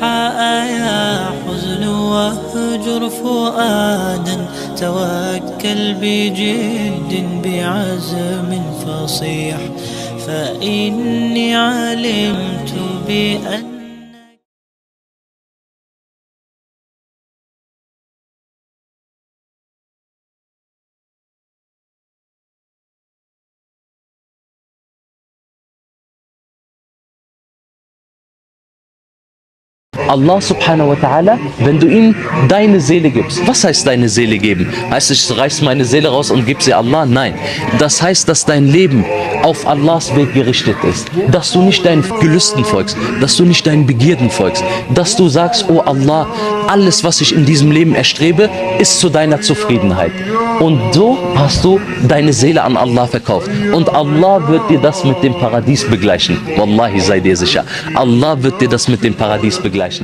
حاء يا حزن واهجر فؤادا، توكل بجد بعزم فصيح، فإني علمت بأن Allah subhanahu wa ta'ala, wenn du ihm deine Seele gibst. Was heißt deine Seele geben? Heißt es, ich reiß meine Seele raus und gib sie Allah? Nein. Das heißt, dass dein Leben auf Allahs Weg gerichtet ist. Dass du nicht deinen Gelüsten folgst, dass du nicht deinen Begierden folgst. Dass du sagst, oh Allah, alles, was ich in diesem Leben erstrebe, ist zu deiner Zufriedenheit. Und so hast du deine Seele an Allah verkauft. Und Allah wird dir das mit dem Paradies begleichen. Wallahi, sei dir sicher. Allah wird dir das mit dem Paradies begleichen.